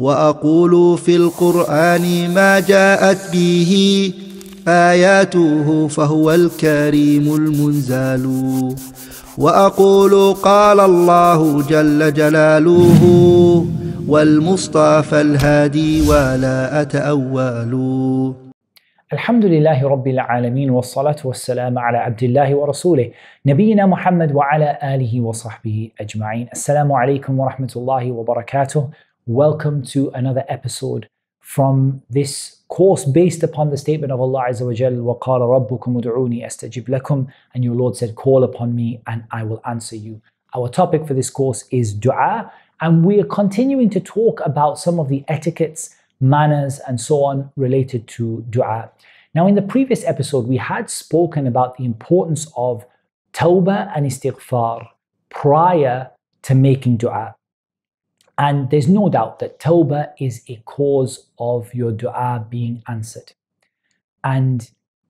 وأقول في القرآن ما جاءت به آياته فهو الكريم المنزال، وأقول قال الله جل جلاله والمصطفى الهادي ولا أتأول. الحمد لله رب العالمين، والصلاة والسلام على عبد الله ورسوله نبينا محمد وعلى آله وصحبه أجمعين. السلام عليكم ورحمة الله وبركاته. Welcome to another episode from this course based upon the statement of Allah Azza wa Jal, وَقَالَ رَبُّكُمْ ادْعُونِي أَسْتَجِبْ لَكُمْ, and your Lord said, call upon me and I will answer you. Our topic for this course is dua, and we are continuing to talk about some of the etiquettes, manners and so on related to dua. Now in the previous episode we had spoken about the importance of tawbah and istighfar prior to making dua. And there's no doubt that tawbah is a cause of your dua being answered. And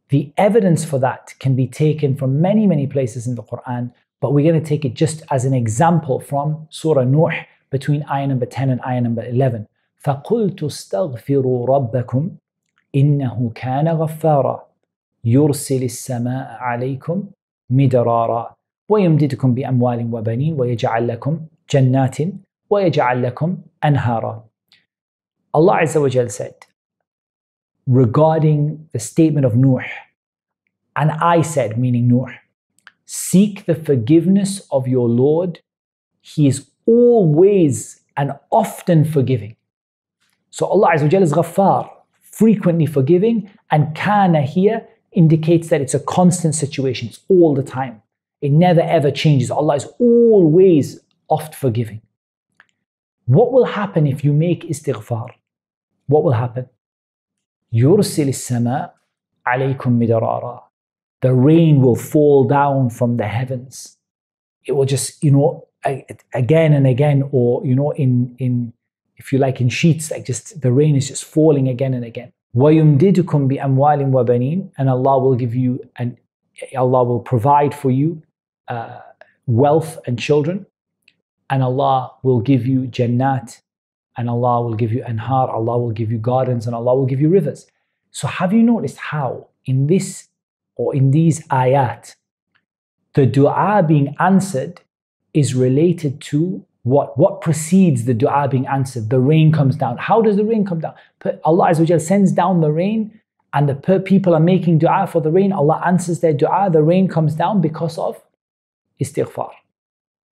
the evidence for that can be taken from many, many places in the Quran, but we're going to take it just as an example from Surah Nuh between ayah number 10 and ayah number 11. فَقُلْتُ اسْتَغْفِرُوا رَبَّكُمْ إِنَّهُ كَانَ غَفَّارًا يُرْسِلِ السَّمَاءَ عَلَيْكُمْ مِدْرَارًا وَيَمْدِدْكُمْ بِأَمْوَالٍ وَبَنِينَ وَيَجْعَلْ لَكُمْ جَنَّاتٍ وَيَجْعَلْ لَكُمْ أَنْهَارًا. Allah Azza wa Jal said regarding the statement of Nuh, and I said, meaning Nuh, seek the forgiveness of your Lord, He is always and often forgiving. So Allah Azza wa Jal is Ghaffar, frequently forgiving, and Kana here indicates that it's a constant situation, it's all the time. It never ever changes. Allah is always oft forgiving. What will happen if you make istighfar? What will happen? يُرْسِلِ السَّمَاءَ عَلَيْكُمْ مِدْرَارًا. The rain will fall down from the heavens. It will just, you know, again and again, or, you know, if you like, in sheets, like just the rain is just falling again and again. وَيُمْدِدُكُمْ بِأَمْوَالٍ وَبَنِينَ. And Allah will give you, and Allah will provide for you wealth and children. And Allah will give you Jannat, and Allah will give you Anhar, Allah will give you gardens, and Allah will give you rivers. So have you noticed how in this, or in these ayat, the dua being answered is related to what precedes the dua being answered? The rain comes down. How does the rain come down? Allah Azza wa Jal sends down the rain, and the people are making dua for the rain. Allah answers their dua, the rain comes down because of istighfar.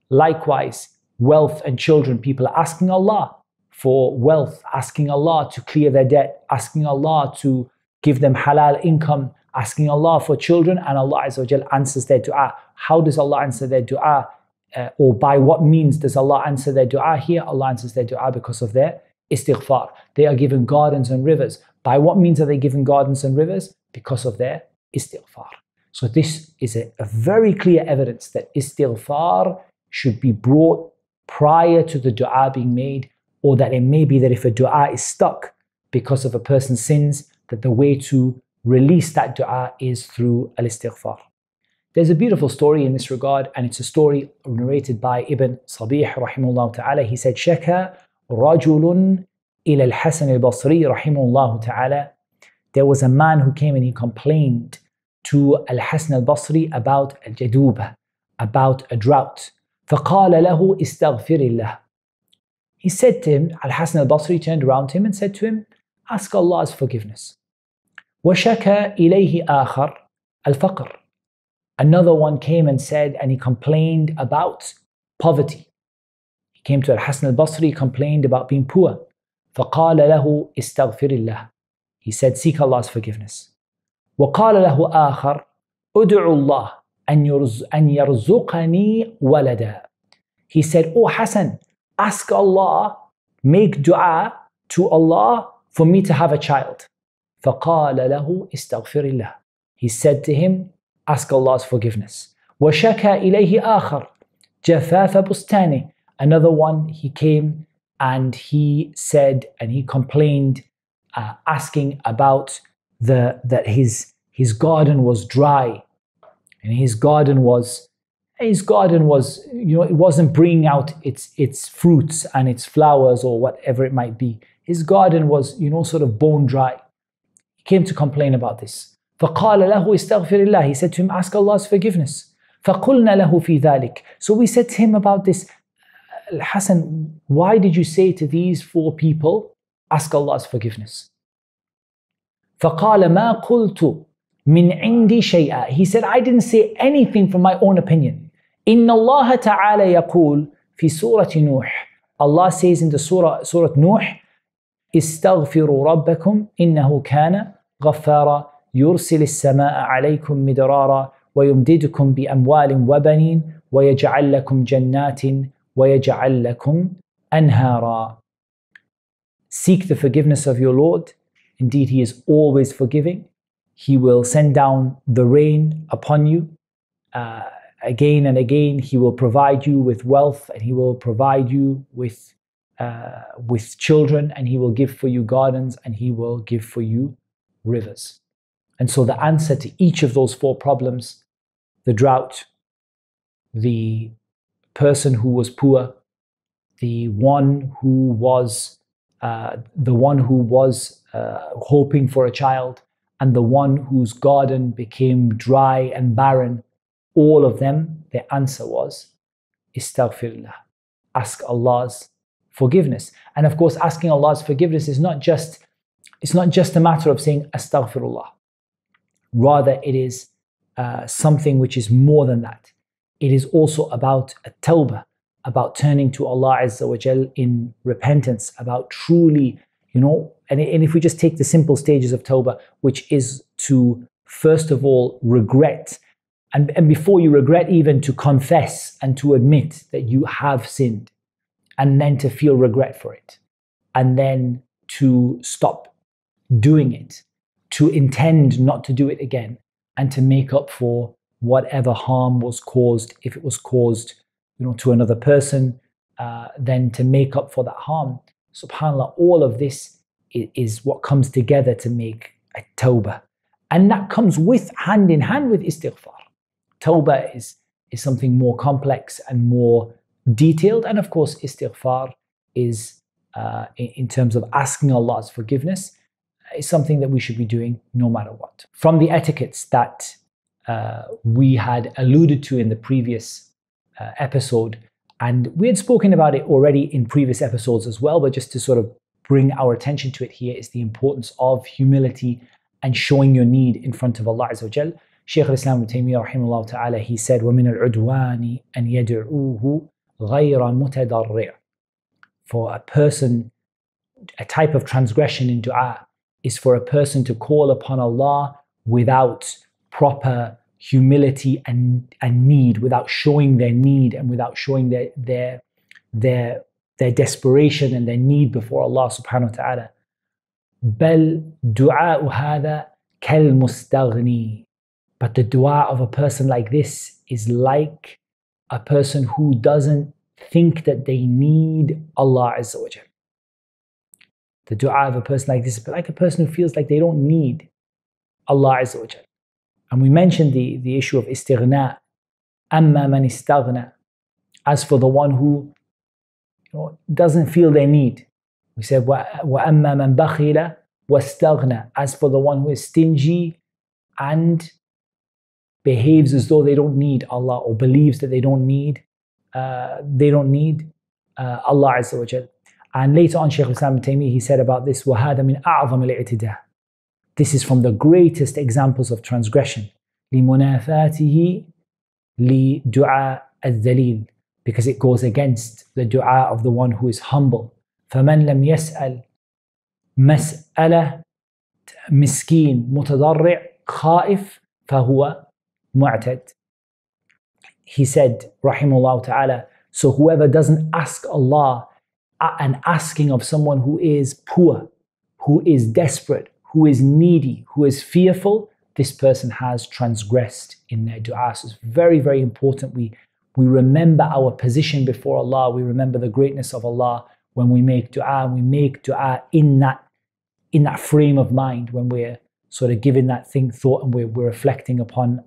Likewise, wealth and children, people are asking Allah for wealth, asking Allah to clear their debt, asking Allah to give them halal income, asking Allah for children, and Allah Azza wa Jal answers their dua. How does Allah answer their dua, or by what means does Allah answer their dua here? Allah answers their dua because of their istighfar. They are given gardens and rivers. By what means are they given gardens and rivers? Because of their istighfar. So this is a very clear evidence that istighfar should be brought prior to the dua being made, or that it may be that if a dua is stuck because of a person's sins, that the way to release that dua is through al-istighfar. There's a beautiful story in this regard, and it's a story narrated by Ibn Sabih rahimahullah ta'ala. He said, Shaka rajulun ila al-Hasan al-Basri rahimahullah ta'ala. There was a man who came and he complained to al-Hasan al-Basri about al-Jaduba, about a drought. فَقَالَ لَهُ إِسْتَغْفِرِ اللَّهِ. He said to him, Al-Hasan al-Basri turned around to him and said to him, ask Allah's forgiveness. وَشَكَى إِلَيْهِ آخَرْ الْفَقْرِ. Another one came and said, and he complained about poverty. He came to Al-Hasan al-Basri, complained about being poor. فَقَالَ لَهُ إِسْتَغْفِرِ اللَّهِ. He said, seek Allah's forgiveness. وَقَالَ لَهُ آخَرْ أُدْعُ اللَّهِ أن يرزقني ولدا. He said, oh Hassan, ask Allah, make dua to Allah for me to have a child. فقال له استغفر الله. He said to him, ask Allah's forgiveness. وشكى إليه آخر جفاف بستانه. Another one, he came and he said, and he complained, asking about that his garden was dry. And his garden was his garden was, you know, it wasn't bringing out its fruits and its flowers or whatever it might be. His garden was, you know, sort of bone dry. He came to complain about this. فَقَالَ لَهُ اسْتَغْفِرِ اللَّهِ. He said to him, ask Allah's forgiveness. فَقُلْنَا لَهُ فِي ذَلِكَ. So we said to him about this, Al-Hasan, why did you say to these four people, ask Allah's forgiveness? فَقَالَ مَا قُلْتُ مِنْ عِنْدِي شَيْئًا. He said, I didn't say anything from my own opinion. إِنَّ اللَّهَ تَعَالَى يَقُولُ فِي سُورَةِ نُوحٍ. Allah says in the Surah Nuh, استغفروا ربكم إنه كان غفارا يرسل السماء عليكم مدرارا ويمددكم بأموال وبنين ويجعل لكم جنات ويجعل لكم أنهارا. Seek the forgiveness of your Lord. Indeed, He is always forgiving. He will send down the rain upon you again and again. He will provide you with wealth, and He will provide you with children, and He will give for you gardens, and He will give for you rivers. And so the answer to each of those four problems, the drought, the person who was poor, the one who was hoping for a child, and the one whose garden became dry and barren, all of them, their answer was istaghfirullah, ask Allah's forgiveness. And of course, asking Allah's forgiveness is not just a matter of saying astaghfirullah. Rather, it is something which is more than that. It is also about a tawbah, about turning to Allah Azza wa Jal in repentance, about truly, you know, and if we just take the simple stages of tawbah, which is to first of all regret, and before you regret, even to confess and to admit that you have sinned, and then to feel regret for it, and then to stop doing it, to intend not to do it again, and to make up for whatever harm was caused. If it was caused, you know, to another person, then to make up for that harm. SubhanAllah, all of this is what comes together to make a tawbah. And that comes with, hand in hand with istighfar. Tawbah is something more complex and more detailed, and of course istighfar is in terms of asking Allah's forgiveness, is something that we should be doing no matter what. From the etiquettes that we had alluded to in the previous episode, and we had spoken about it already in previous episodes as well, but just to sort of bring our attention to it here, is the importance of humility and showing your need in front of Allah Azza wa Jal. Shaykh al-Islam ibn Taymiyyah rahimahullah ta'ala, he said, وَمِنَ الْعُدْوَانِ أَنْ يَدْعُوهُ غَيْرَ مُتَضَرِّعٍ. For a person, a type of transgression in dua is for a person to call upon Allah without proper humility and need, without showing their need and without showing their desperation and their need before Allah subhanahu wa ta'ala. بَلْ دُعَاءُ هَذَا كَالْمُسْتَغْنِي. But the dua of a person like this is like a person who doesn't think that they need Allah Azza wa Jal. The dua of a person like this is like a person who feels like they don't need Allah Azza wa Jal. And we mentioned the issue of istighna. Amma man istaghna. As for the one who, you know, doesn't feel their need. We said, وَأَمَّا مَنْ بَخِيلَ وَاسْتَغْنَى. As for the one who is stingy and behaves as though they don't need Allah, or believes that they don't need Allah Azza wa Jal. And later on, Shaykh al-Islam ibn Taymiyyah, he said about this, وَهَذَا مِنْ أَعْظَمِ الْاِعْتِدَاءِ. This is from the greatest examples of transgression. لِمُنَافَاتِهِ لِدُعَاءَ الذَّلِيلِ. Because it goes against the dua of the one who is humble. فَمَنْ لَمْ يَسْأَلْ مَسْأَلَةَ مِسْكِينَ مُتَضَرِّعْ خَائِفْ فَهُوَ مُعْتَدْ. He said, rahimahullah ta'ala, so whoever doesn't ask Allah, an asking of someone who is poor, who is desperate, who is needy, who is fearful, this person has transgressed in their dua. So it's very, very important we remember our position before Allah, we remember the greatness of Allah when we make dua, and we make dua in that frame of mind, when we're sort of giving that thing thought, and we're reflecting upon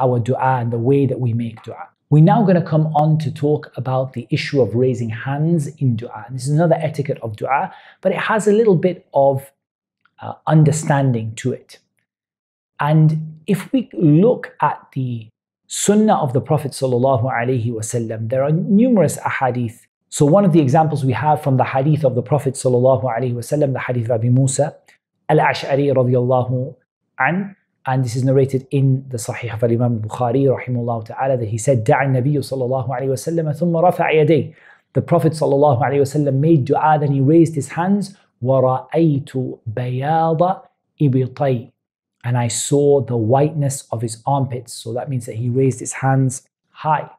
our dua and the way that we make dua. We're now going to come on to talk about the issue of raising hands in dua. This is another etiquette of dua, but it has a little bit of understanding to it. And if we look at the sunnah of the Prophet ﷺ, there are numerous ahadith. So one of the examples we have from the hadith of the Prophet ﷺ, the hadith of Abi Musa al-Ash'ari radiyallahu an, and this is narrated in the Sahih of Imam Bukhari rahimahullah ta'ala, that he said, "Da'a an-Nabiy sallallahu alayhi wa sallam thumma rafa'a yaday." The Prophet sallallahu alayhi wa sallam made dua, then he raised his hands. وَرَأَيْتُ بَيَاضَ إِبْطَيْ, and I saw the whiteness of his armpits. So that means that he raised his hands high.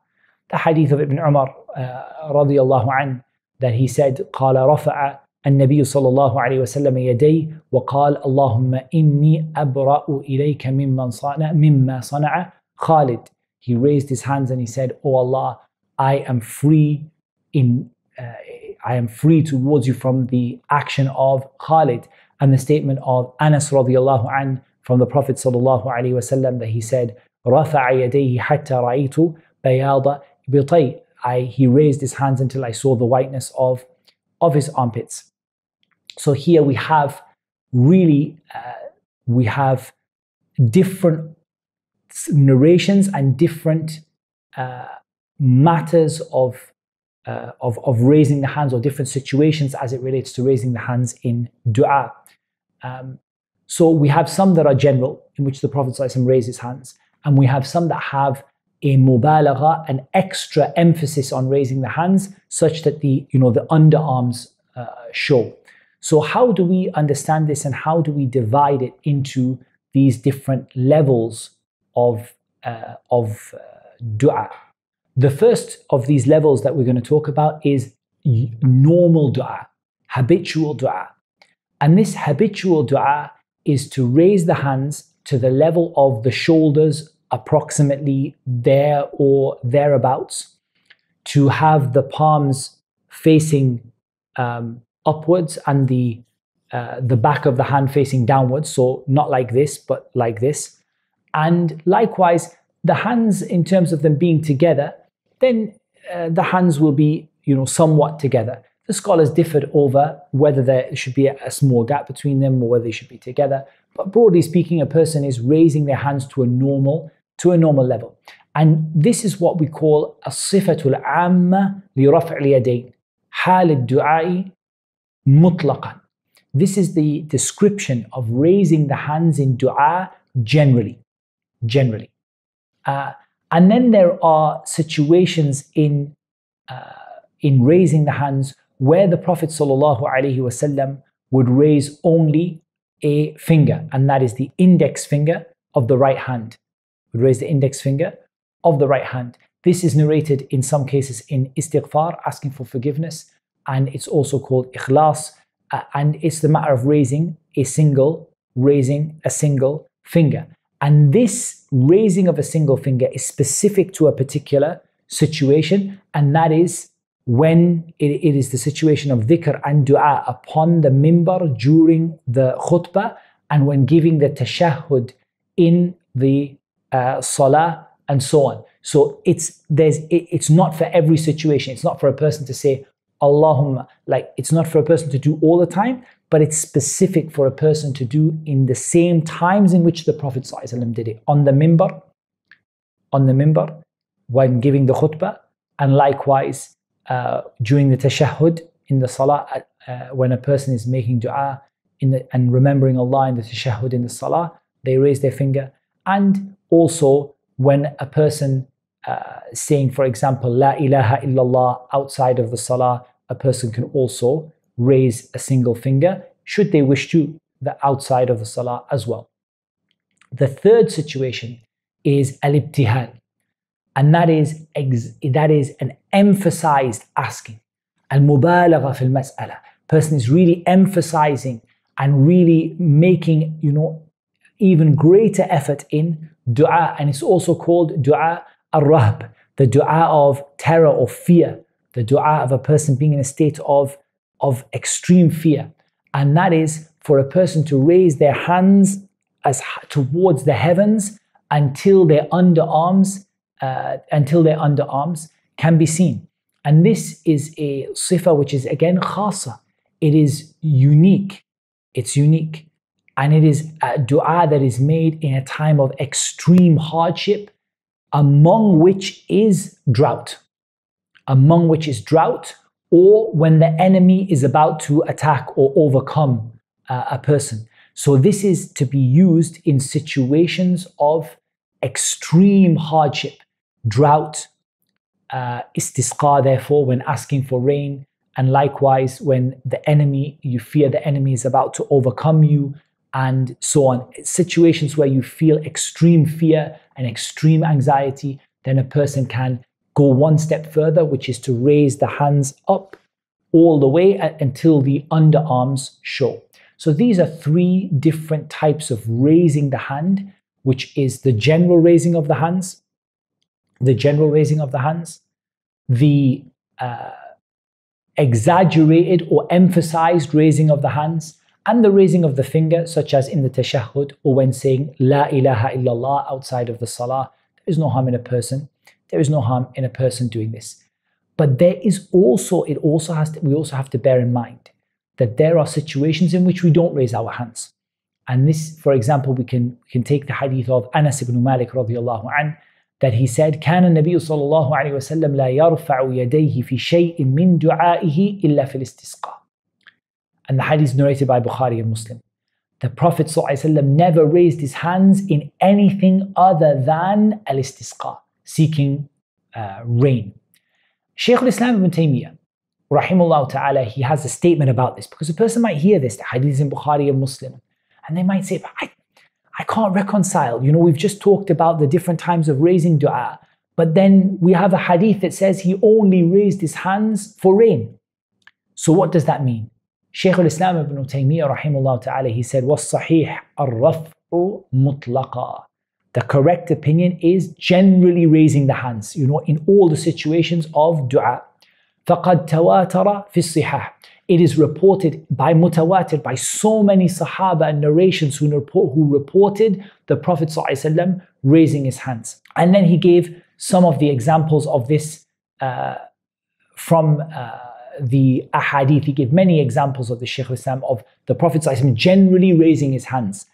The hadith of Ibn Umar radiyallahu an, that he said, قَالَ رَفَعَ النَّبِيُّ صَلَى اللَّهُ عَلَيْهِ وَسَلَّمَ يَدَيْهِ وَقَالَ اللَّهُمَّ إِنِّي أَبْرَأُ إِلَيْكَ مِمَّا صَنَعَ خَالِدٍ. He raised his hands and he said, "Oh Allah, I am free towards you from the action of Khalid." And the statement of Anas radiyallahu an from the Prophet sallallahu alaihi wasallam, that he said, "Rafa'a yadayhi hatta ra'aytu bayada ibtay." He raised his hands until I saw the whiteness of his armpits. So here we have really different narrations and different matters of raising the hands, or different situations as it relates to raising the hands in dua. So we have some that are general, in which the Prophet ﷺ raised his hands, and we have some that have a mubalagha, an extra emphasis on raising the hands, such that the underarms show. So how do we understand this, and how do we divide it into these different levels of dua? The first of these levels that we're going to talk about is normal dua, habitual dua. And this habitual dua is to raise the hands to the level of the shoulders, approximately there or thereabouts, to have the palms facing upwards and the back of the hand facing downwards, so not like this, but like this. And likewise, the hands, in terms of them being together, then the hands will be somewhat together. The scholars differed over whether there should be a small gap between them or whether they should be together. But broadly speaking, a person is raising their hands to a normal level. And this is what we call as-sifatul amma li raf'il yadayn, hal ad-du'a mutlaqan. This is the description of raising the hands in dua generally. And then there are situations in raising the hands where the Prophet ﷺ would raise only a finger, and that is the index finger of the right hand. Would raise the index finger of the right hand. This is narrated in some cases in istighfar, asking for forgiveness, and it's also called ikhlas, and it's the matter of raising a single finger. And this raising of a single finger is specific to a particular situation, and that is when it is the situation of dhikr and dua upon the mimbar during the khutbah, and when giving the tashahhud in the salah, and so on. So it's not for every situation. It's not for a person to say Allahumma, it's not for a person to do all the time, but it's specific for a person to do in the same times in which the Prophet ﷺ did it, on the mimbar, when giving the khutbah, and likewise during the tashahhud in the salah, when a person is making dua and remembering Allah in the tashahhud in the salah, they raise their finger. And also when a person saying, for example, La ilaha illallah outside of the salah, a person can also raise a single finger, should they wish to, the outside of the salah as well. The third situation is al-ibtihal, and that is an emphasized asking, al-mubalagha fil mas'ala. Person is really emphasizing and really making even greater effort in dua, and it's also called dua al-rahb, the dua of terror or fear, the dua of a person being in a state of extreme fear. And that is for a person to raise their hands towards the heavens until their underarms can be seen. And this is a sifa which is again khasa. It is unique. It's unique. And it is a dua that is made in a time of extreme hardship, among which is drought. Among which is drought, or when the enemy is about to attack or overcome a person. So this is to be used in situations of extreme hardship, drought, istisqa therefore when asking for rain, and likewise when the enemy, you fear the enemy is about to overcome you, and so on. Situations where you feel extreme fear and extreme anxiety, then a person can go one step further, which is to raise the hands up all the way until the underarms show. So these are three different types of raising the hand, which is the general raising of the hands, the exaggerated or emphasized raising of the hands, and the raising of the finger, such as in the tashahhud or when saying La ilaha illallah outside of the salah. There is no harm in a person. There is no harm in a person doing this. But there is also, we also have to bear in mind that there are situations in which we don't raise our hands. And this, for example, we can take the hadith of Anas ibn Malik radiyallahu anhu, that he said, كان النبي صلى الله عليه وسلم لا يرفع يديه في شيء من دعائه إلا في الاستسقاء. And the hadith is narrated by Bukhari and Muslim. The Prophet صلى الله عليه وسلم never raised his hands in anything other than al-istisqa, seeking rain. Shaykh al-Islam ibn Taymiyyah, rahimahullah ta'ala, he has a statement about this, because a person might hear this, the hadith in Bukhari and Muslim, and they might say, I can't reconcile. You know, we've just talked about the different times of raising dua, but then we have a hadith that says he only raised his hands for rain. So what does that mean? Shaykh al-Islam ibn Taymiyyah, rahimahullah ta'ala, he said, وَالصَّحِيحُ الرَّفْعُ مُطْلَقًا. The correct opinion is generally raising the hands, you know, in all the situations of dua. فَقَدْ تَوَاتَرَ فِي الصِّحَاحِ. It is reported by mutawatir, by so many sahaba and narrations who reported the Prophet ﷺ raising his hands. And then he gave some of the examples of this from the ahadith. He gave many examples of the Shaykh al-Islam, of the Prophet ﷺ generally raising his hands.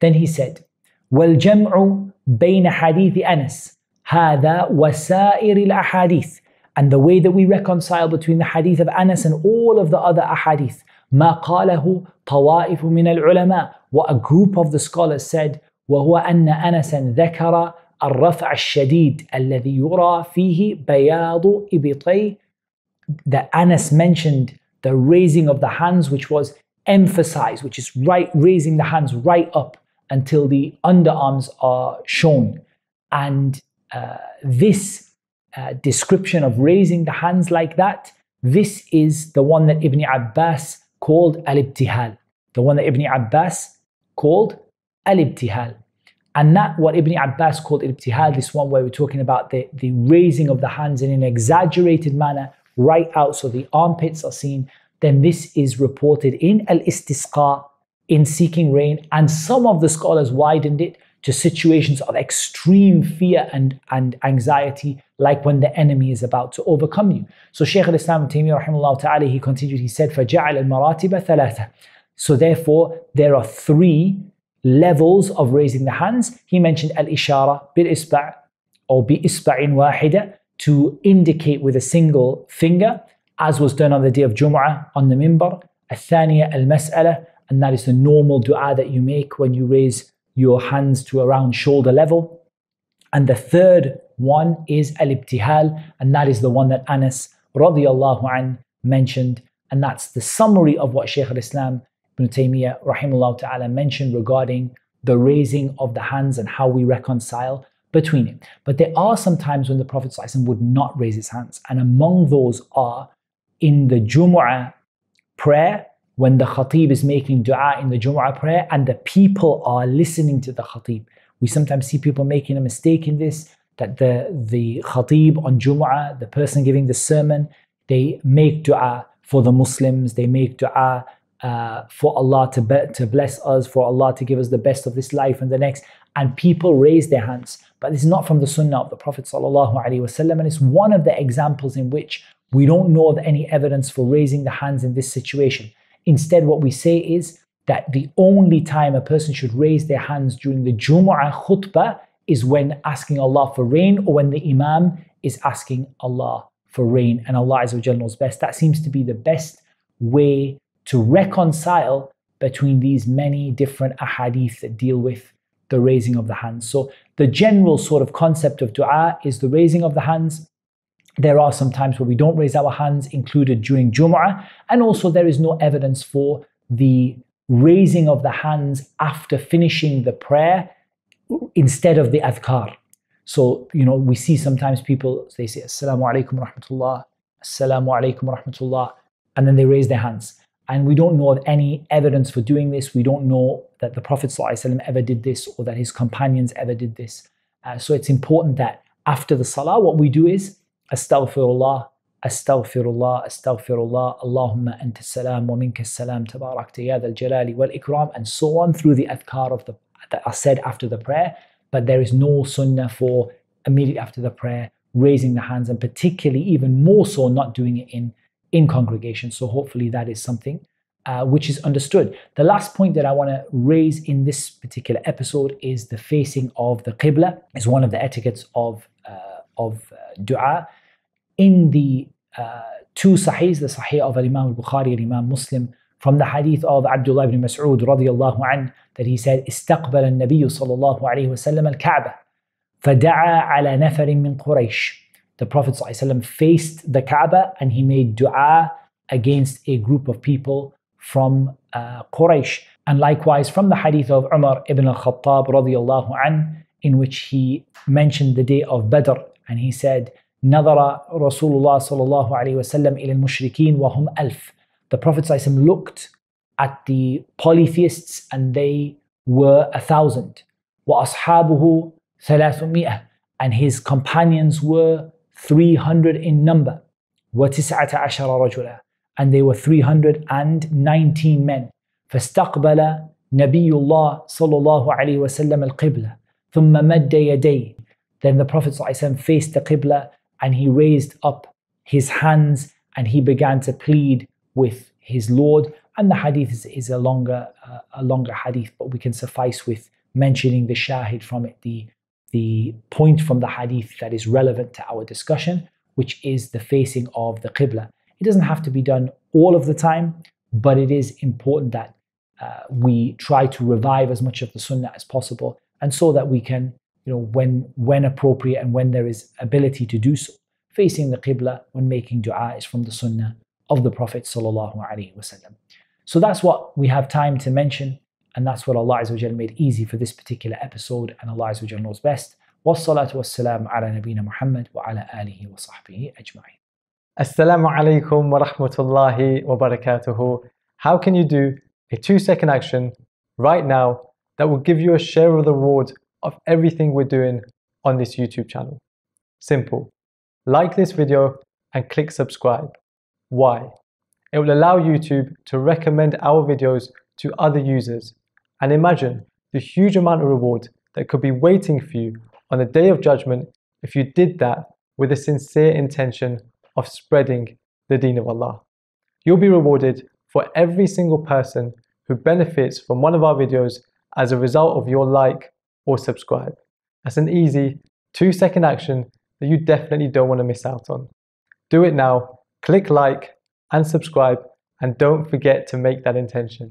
Then he said, وَالْجَمْعُ بين حديث أنس هذا وسائر الأحاديث. And the way that we reconcile between the hadith of Anas and all of the other ahadith, ما قاله طوائف من العلماء, what a group of the scholars said, وهو أن أنسا ذكر الرفع الشديد الذي يرى فيه بياض إبطي. That Anas mentioned the raising of the hands which was emphasized, which is right, raising the hands right up until the underarms are shown. And this description of raising the hands like that, this is the one that Ibn Abbas called al-ibtihal. The one that Ibn Abbas called al-ibtihal. And that what Ibn Abbas called al-ibtihal, this one where we're talking about the raising of the hands in an exaggerated manner, right out so the armpits are seen, then this is reported in al-istisqa, in seeking rain, and some of the scholars widened it to situations of extreme fear and anxiety, like when the enemy is about to overcome you. So Shaykh al-Islam ibn Taymiyyah rahimahullah ta'ala, he continued, he said, فَجَعَلَ الْمَرَاتِبَ ثَلَاثَةً. So therefore, there are three levels of raising the hands. He mentioned al-ishara bil-isba' or bi-isba'in wahida, to indicate with a single finger, as was done on the day of Jum'ah on the minbar. الثانية المسألة. And that is the normal dua that you make when you raise your hands to around shoulder level. And the third one is al-ibtihal, and that is the one that Anas radiyallahu anhu mentioned. And that's the summary of what Shaykh al-Islam ibn Taymiyyah rahimahullah ta'ala mentioned regarding the raising of the hands and how we reconcile between it. But there are some times when the Prophet ﷺ would not raise his hands. And among those are in the Jumu'ah prayer, when the khatib is making dua in the Jumu'ah prayer and the people are listening to the khatib. We sometimes see people making a mistake in this, that the khatib on Jumu'ah, the person giving the sermon, they make dua for the Muslims, they make dua for Allah to bless us, for Allah to give us the best of this life and the next. and people raised their hands. But this is not from the sunnah of the Prophet ﷺ, and it's one of the examples in which we don't know of any evidence for raising the hands in this situation. Instead, what we say is that the only time a person should raise their hands during the Jumu'ah khutbah is when asking Allah for rain, or when the Imam is asking Allah for rain, and Allah Azza wa Jalla knows best. That seems to be the best way to reconcile between these many different ahadith that deal with the raising of the hands. So the general sort of concept of dua is the raising of the hands. There are some times where we don't raise our hands, included during Jumu'ah, and also there is no evidence for the raising of the hands after finishing the prayer instead of the adhkar. So, you know, we see sometimes people, they say, Assalamu alaikum wa rahmatullah, Assalamu alaikum wa rahmatullah, and then they raise their hands. And we don't know of any evidence for doing this. We don't know that the Prophet ﷺ ever did this, or that his companions ever did this. So it's important that after the salah, what we do is Astaghfirullah, Astaghfirullah, Astaghfirullah, Allahumma anta salam wa minka salam tabarakta ya dhal jalali wal ikram, and so on through the adhkar of that are said after the prayer. But there is no sunnah for immediately after the prayer raising the hands, and particularly even more so not doing it in congregation. So hopefully that is something which is understood. The last point that I want to raise in this particular episode is the facing of the qibla. It's one of the etiquettes of dua. In the two sahihs, the sahih of Imam al-Bukhari and Imam Muslim, from the hadith of Abdullah ibn Mas'ud radiyallahu anhu, that he said, "Istaqbala an-Nabiy sallallahu alayhi wa sallam al-Ka'bah, fada'a ala nafarin min Quraysh." The Prophet sallallahu alayhi wa sallam faced the Kaaba and he made dua against a group of people from Quraysh. And likewise from the hadith of Umar ibn al-Khattab radiyallahu anhu, in which he mentioned the day of Badr, and he said, "Nadara Rasulullah sallallahu alayhi wa sallam ila al-mushrikeen wa hum alf." The Prophet ﷺ looked at the polytheists and they were 1,000. وَأَصْحَابُهُ 300, and his companions were 300 in number. وَتِسْعَةَ عَشَرَ رَجُلًا, and they were 319 men. فَاسْتَقْبَلَ نَبِيُّ اللَّهِ صَلَّى اللَّهُ عَلَيْهِ وَسَلَّمَ الْقِبْلَ ثُمَّ مَدَّ يَدَيْهِ. Then the Prophet ﷺ faced the Qibla and he raised up his hands and he began to plead with his Lord. And the hadith is a longer hadith, but we can suffice with mentioning the shahid from it, the point from the hadith that is relevant to our discussion, which is the facing of the qibla. It doesn't have to be done all of the time, but it is important that we try to revive as much of the sunnah as possible, and so that we can, you know, when appropriate and when there is ability to do so, facing the qibla when making dua is from the sunnah of the Prophet ﷺ. So that's what we have time to mention, and that's what Allah Azza wa Jalla made easy for this particular episode, and Allah Azza wa Jalla knows best. Wassalatu wassalamu ala nabina Muhammad wa ala alihi wa sahbihi ajma'in. Assalamu alaikum wa rahmatullahi wa barakatuhu. How can you do a 2-second action right now that will give you a share of the reward of everything we're doing on this YouTube channel? Simple. Like this video and click subscribe. Why? It will allow YouTube to recommend our videos to other users. And imagine the huge amount of reward that could be waiting for you on the Day of Judgment if you did that with a sincere intention of spreading the Deen of Allah. You'll be rewarded for every single person who benefits from one of our videos as a result of your like or subscribe. That's an easy 2-second action that you definitely don't want to miss out on. Do it now. Click like and subscribe, and don't forget to make that intention.